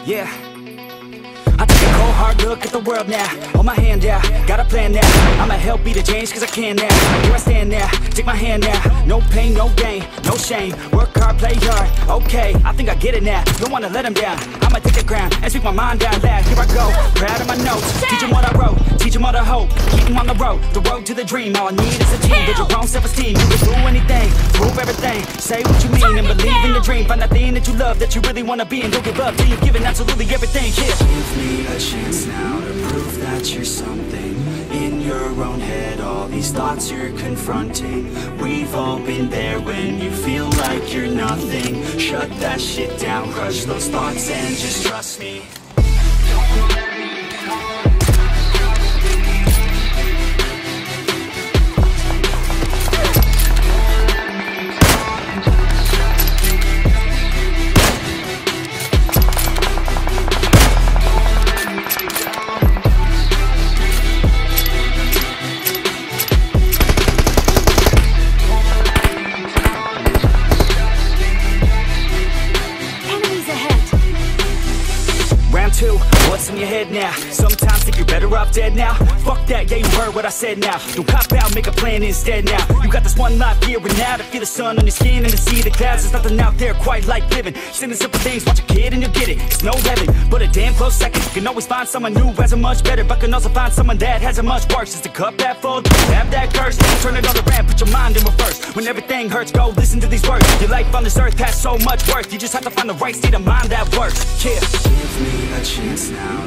Yeah, I take a cold hard look at the world now. Hold my hand out, got a plan now. I'ma help be the change cause I can now. Here I stand now, take my hand now. No pain, no gain, no shame. Work hard, play hard, okay. I think I get it now, don't wanna let them down. I'ma take the ground and speak my mind out loud. Here I go, proud of my notes. Teach them what I wrote, teach them all the hope. Keep them on the road to the dream. All I need is a team, build your own self-esteem. You can do anything, prove everything. Say what you mean and believe in the dream. Find that thing that you love, that you really wanna be. And don't give up till you've given absolutely everything. Yeah. Give me a chance now to prove that you're something. In your own head, all these thoughts you're confronting. We've all been there when you feel like you're nothing. Shut that shit down, crush those thoughts and just trust me. What's in your head now? Sometimes think you're better off dead now. Fuck that, yeah, you heard what I said now. Don't cop out, make a plan instead now. You got this one life here and now, to feel the sun on your skin and to see the clouds. There's nothing out there quite like living. Sending simple things, watch a kid and you'll get it. It's no heaven, but a damn close second. You can always find someone new has a much better, but can also find someone that has a much worse. Just to cup that full, have that curse, turn it on the ramp, put your mind in reverse. When everything hurts, go listen to these words. Your life on this earth has so much worth. You just have to find the right state of mind that works. Yeah. Give me a chance now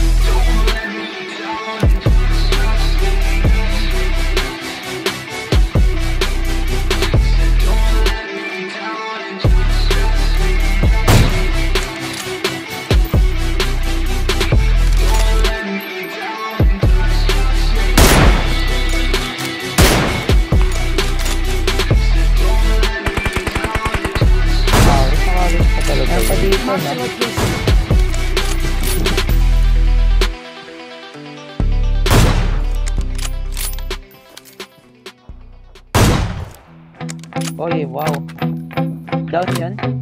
Oye, wow. Daos yan.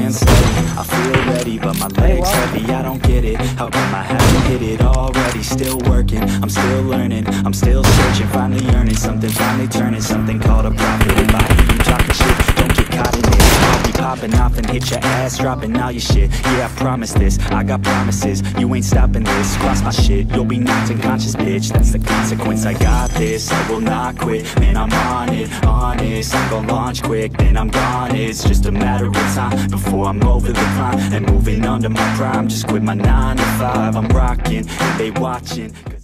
I feel ready, but my legs heavy, I don't get it. How come I haven't hit it already? Still working, I'm still learning, I'm still searching. Finally earning something, finally turning something called a profit. If I hear you talking shit, don't get caught in it. I'll be popping off and hit your ass, dropping all your shit. Yeah, I promise this, I got promises. You ain't stopping this, cross my shit. You'll be knocked unconscious, bitch, that's the consequence. I got this, I will not quit. Man, I'm on it, honest. I'm gonna launch quick, then I'm gone. It's just a matter of time before I'm over the and moving under my prime. Just quit my 9 to 5. I'm rocking and they watching.